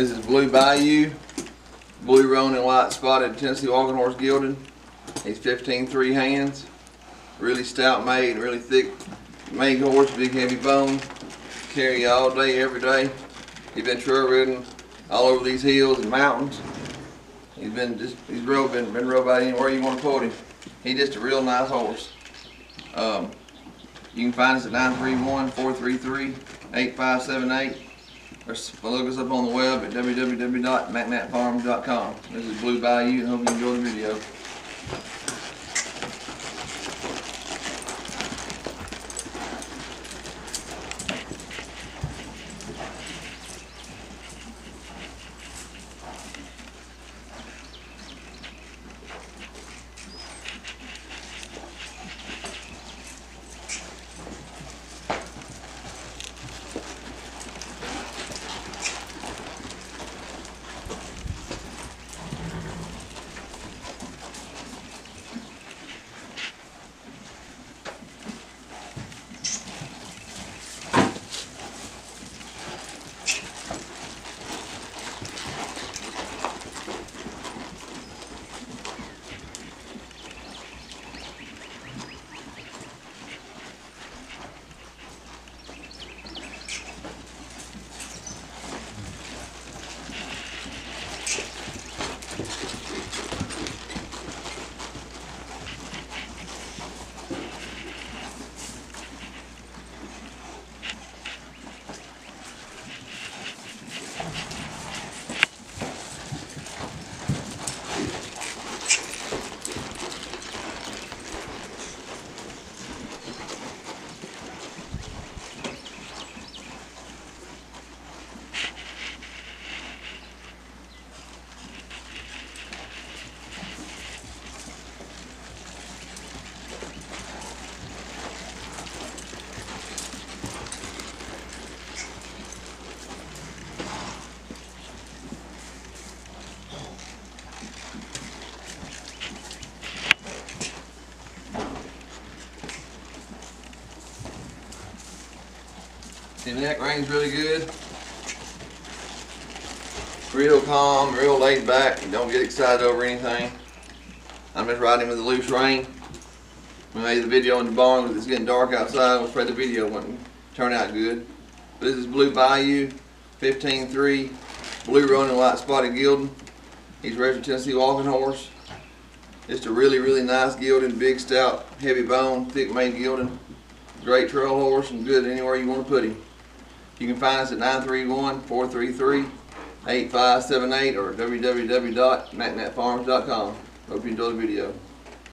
This is Blue Bayou, blue roan and light spotted Tennessee Walking Horse Gilded. He's 15-3 hands, really stout made, really thick made horse, big heavy bone. Carry all day, every day. He's been trail ridden all over these hills and mountains. He's been rode by anywhere you want to put him. He's just a real nice horse. You can find us at 931-433-8578. Or look us up on the web at www.McNattFarms.com. This is Blue Bayou, and hope you enjoy the video. The neck rang's really good, real calm, real laid back. You don't get excited over anything. I'm just riding with a loose rein. We made the video in the barn because it's getting dark outside. I'm afraid the video wouldn't turn out good. But this is Blue Bayou, 15-3, blue roan and light spotted gilded. He's raised a Tennessee Walking Horse. Just a really, really nice gilded, big, stout, heavy bone, thick made gilded. Great trail horse and good anywhere you want to put him. You can find us at 931-433-8578 or www.McNattFarms.com. Hope you enjoy the video.